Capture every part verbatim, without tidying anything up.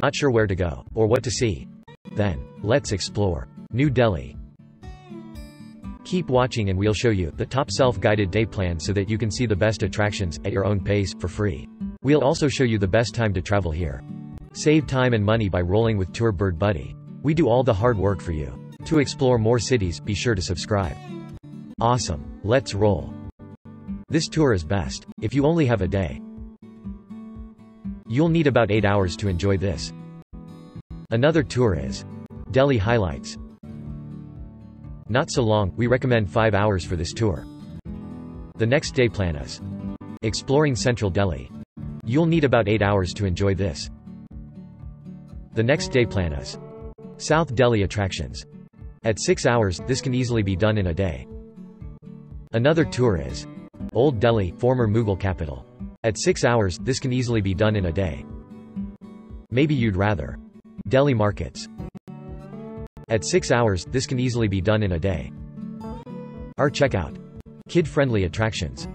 Not sure where to go, or what to see? Then, let's explore New Delhi. Keep watching and we'll show you the top self-guided day plan so that you can see the best attractions at your own pace for free. We'll also show you the best time to travel here. Save time and money by rolling with Tour Bird Buddy. We do all the hard work for you. To explore more cities, be sure to subscribe. Awesome. Let's roll. This tour is best if you only have a day. You'll need about eight hours to enjoy this. Another tour is Delhi Highlights. Not so long, we recommend five hours for this tour. The next day plan is Exploring Central Delhi. You'll need about eight hours to enjoy this. The next day plan is South Delhi Attractions. At six hours, this can easily be done in a day. Another tour is Old Delhi, former Mughal capital. At six hours, this can easily be done in a day. Maybe you'd rather Delhi Markets. At six hours, this can easily be done in a day. Our checkout. Kid-friendly attractions.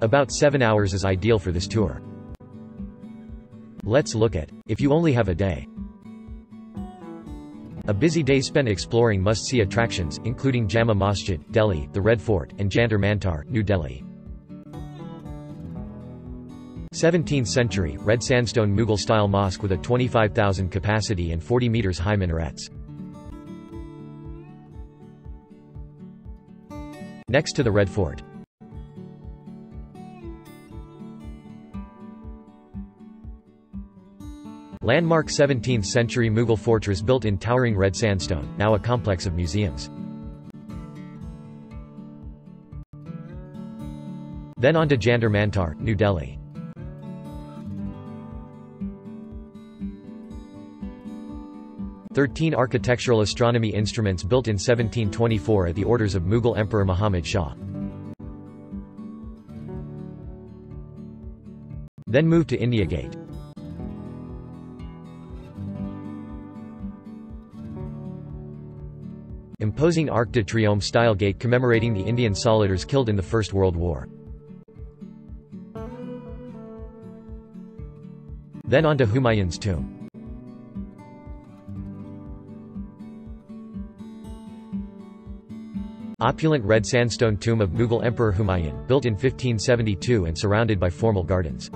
About seven hours is ideal for this tour. Let's look at if you only have a day. A busy day spent exploring must-see attractions, including Jama Masjid, Delhi, the Red Fort, and Jantar Mantar, New Delhi. seventeenth century, red sandstone Mughal-style mosque with a twenty-five thousand capacity and forty meters high minarets. Next to the Red Fort. Landmark seventeenth century Mughal fortress built in towering red sandstone, now a complex of museums. Then on to Jantar Mantar, New Delhi. thirteen architectural astronomy instruments built in seventeen twenty-four at the orders of Mughal Emperor Muhammad Shah. Then move to India Gate. Imposing Arc de Triomphe style gate commemorating the Indian soldiers killed in the First World War. Then on to Humayun's tomb. Opulent red sandstone tomb of Mughal Emperor Humayun, built in fifteen seventy-two and surrounded by formal gardens.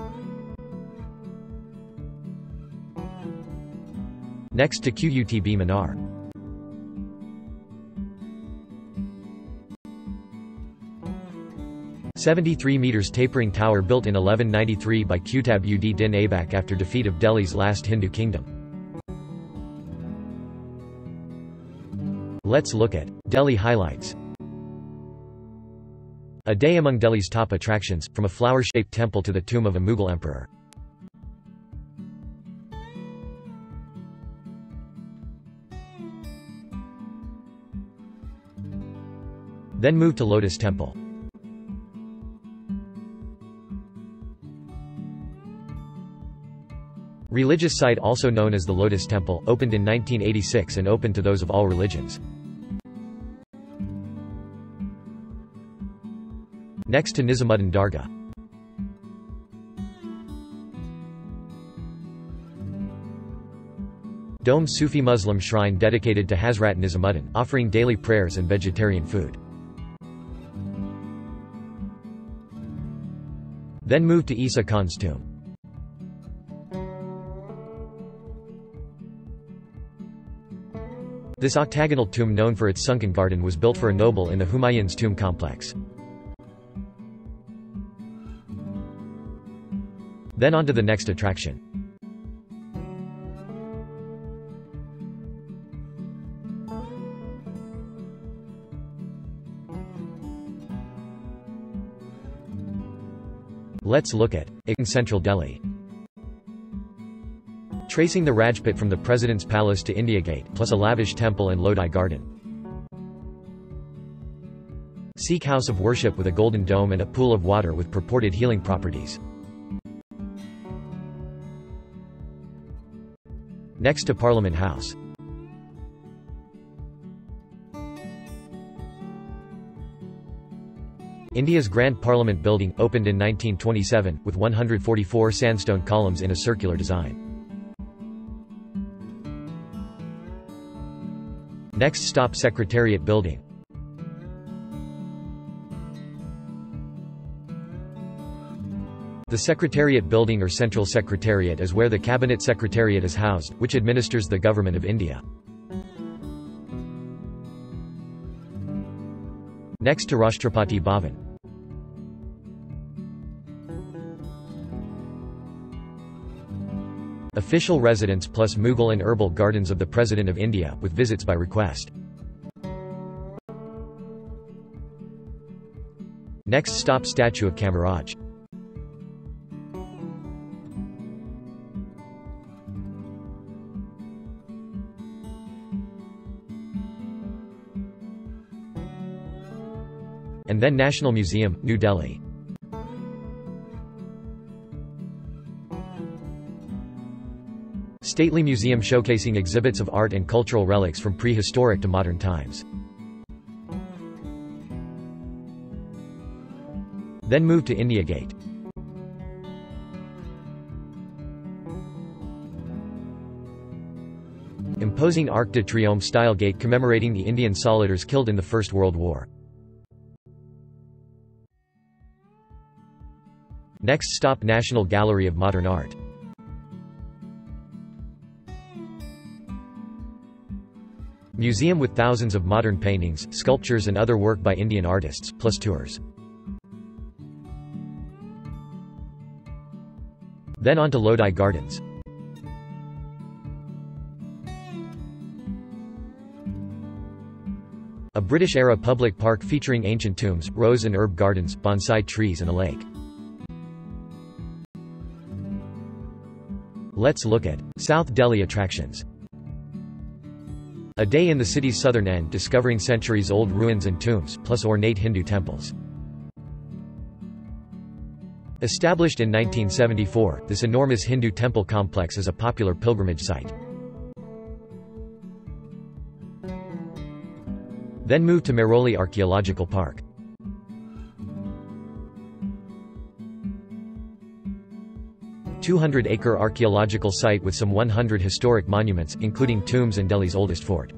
Next to Qutb Minar. seventy-three meters tapering tower built in eleven ninety-three by Qutb ud Din Aibak after defeat of Delhi's last Hindu kingdom. Let's look at Delhi Highlights. A day among Delhi's top attractions, from a flower-shaped temple to the tomb of a Mughal emperor. Then move to Lotus Temple. Religious site also known as the Lotus Temple, opened in nineteen eighty-six and open to those of all religions. Next to Nizamuddin Dargah. Dome Sufi Muslim shrine dedicated to Hazrat Nizamuddin, offering daily prayers and vegetarian food. Then move to Isa Khan's tomb. This octagonal tomb, known for its sunken garden, was built for a noble in the Humayun's tomb complex. Then on to the next attraction. Let's look at in Central Delhi. Tracing the Rajpath from the President's Palace to India Gate, plus a lavish temple and Lodi Garden. Sikh house of worship with a golden dome and a pool of water with purported healing properties. Next to Parliament House. India's Grand Parliament Building, opened in nineteen twenty-seven, with one hundred forty-four sandstone columns in a circular design. Next stop, Secretariat Building. The Secretariat Building or Central Secretariat is where the Cabinet Secretariat is housed, which administers the Government of India. Next to Rashtrapati Bhavan. Official residence plus Mughal and herbal gardens of the President of India, with visits by request. Next stop, statue of Kamaraj. And then National Museum, New Delhi. Stately museum showcasing exhibits of art and cultural relics from prehistoric to modern times. Then move to India Gate. Imposing Arc de Triomphe style gate commemorating the Indian soldiers killed in the First World War. Next stop, National Gallery of Modern Art. Museum with thousands of modern paintings, sculptures and other work by Indian artists, plus tours. Then on to Lodi Gardens. A British-era public park featuring ancient tombs, rose and herb gardens, bonsai trees and a lake. Let's look at South Delhi attractions. A day in the city's southern end discovering centuries-old ruins and tombs, plus ornate Hindu temples. Established in nineteen seventy-four, this enormous Hindu temple complex is a popular pilgrimage site. Then move to Mehrauli Archaeological Park. two hundred acre archaeological site with some one hundred historic monuments, including tombs and Delhi's oldest fort.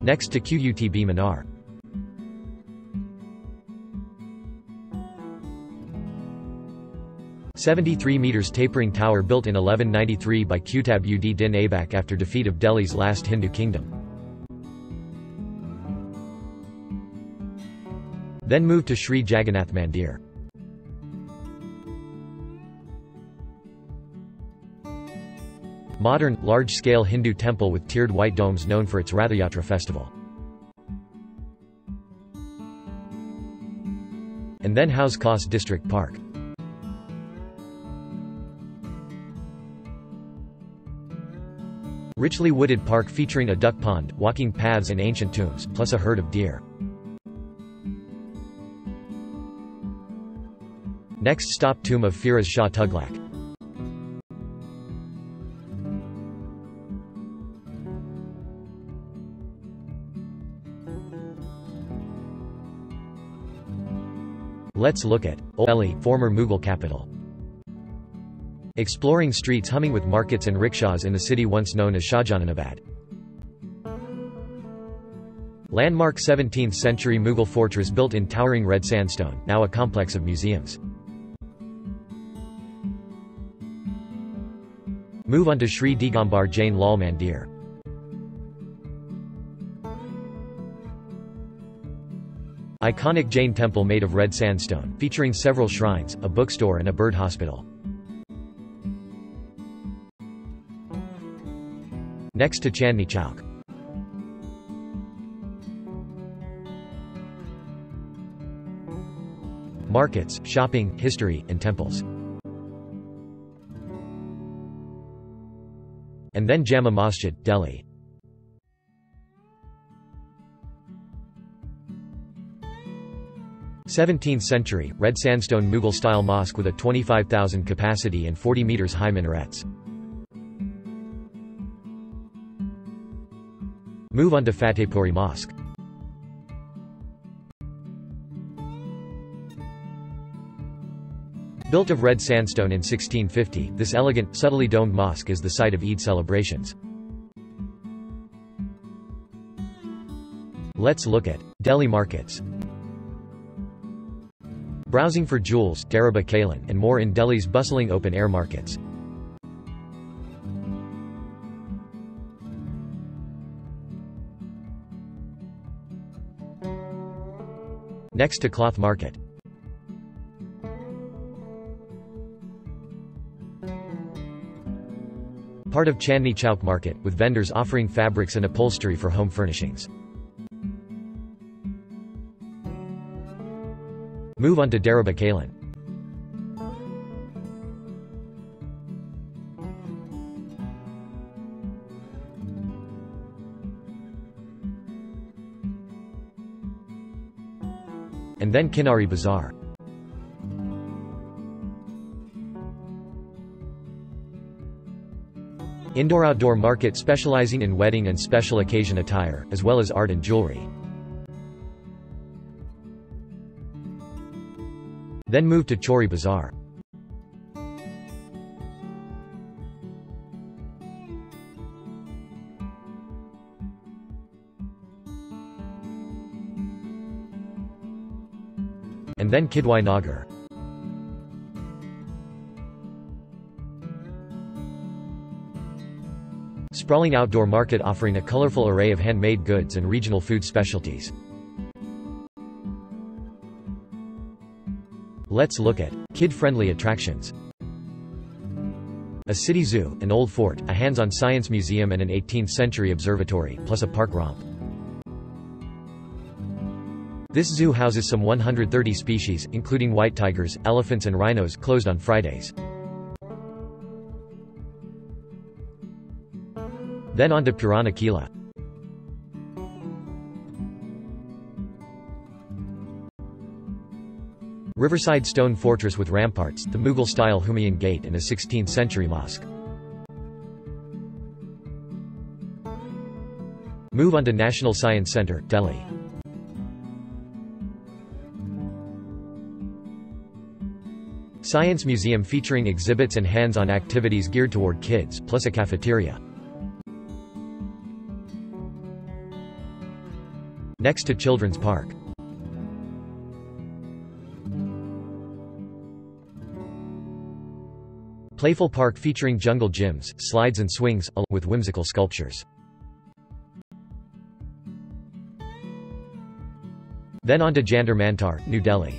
Next to Qutb Minar. seventy-three meters tapering tower built in eleven ninety-three by Qutb ud Din Aibak after defeat of Delhi's last Hindu kingdom. Then move to Sri Jagannath Mandir. Modern, large-scale Hindu temple with tiered white domes known for its Rathayatra festival. And then Hauz Khas District Park. Richly wooded park featuring a duck pond, walking paths and ancient tombs, plus a herd of deer. Next stop, tomb of Firoz Shah Tughlaq. Let's look at Old Delhi, former Mughal capital. Exploring streets humming with markets and rickshaws in the city once known as Shahjahanabad. Landmark seventeenth century Mughal fortress built in towering red sandstone, now a complex of museums. Move on to Sri Digambar Jain Lal Mandir. Iconic Jain temple made of red sandstone, featuring several shrines, a bookstore and a bird hospital. Next to Chandni Chowk. Markets, shopping, history, and temples. And then Jama Masjid, Delhi. seventeenth century, red sandstone Mughal-style mosque with a twenty-five thousand capacity and forty meters high minarets. Move on to Fatehpuri Mosque. Built of red sandstone in sixteen fifty, this elegant, subtly domed mosque is the site of Eid celebrations. Let's look at Delhi markets. Browsing for jewels, Dariba Kalan, and more in Delhi's bustling open-air markets. Next to Cloth Market. Part of Chandni Chowk Market, with vendors offering fabrics and upholstery for home furnishings. Move on to Dariba Kalan. And then Kinari Bazaar. Indoor-outdoor market specializing in wedding and special occasion attire, as well as art and jewelry. Then move to Chori Bazaar. And then Kidwai Nagar. Sprawling outdoor market offering a colorful array of handmade goods and regional food specialties. Let's look at kid-friendly attractions. A city zoo, an old fort, a hands-on science museum and an eighteenth century observatory, plus a park romp. This zoo houses some one hundred thirty species, including white tigers, elephants and rhinos, closed on Fridays. Then on to Purana Kila. Riverside stone fortress with ramparts, the Mughal-style Humayun Gate and a sixteenth century mosque. Move on to National Science Centre, Delhi. Science museum featuring exhibits and hands-on activities geared toward kids, plus a cafeteria. Next to Children's Park. Playful park featuring jungle gyms, slides and swings, along with whimsical sculptures. Then on to Jantar Mantar, New Delhi.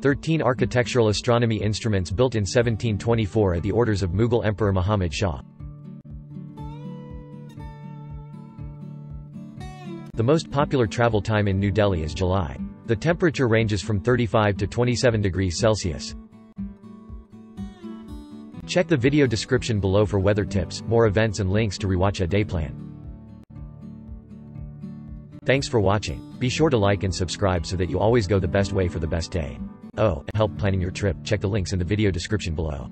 thirteen architectural astronomy instruments built in seventeen twenty-four at the orders of Mughal Emperor Muhammad Shah. The most popular travel time in New Delhi is July. The temperature ranges from thirty-five to twenty-seven degrees Celsius. Check the video description below for weather tips, more events and links to rewatch a day plan. Thanks for watching. Be sure to like and subscribe so that you always go the best way for the best day. Oh, and help planning your trip, check the links in the video description below.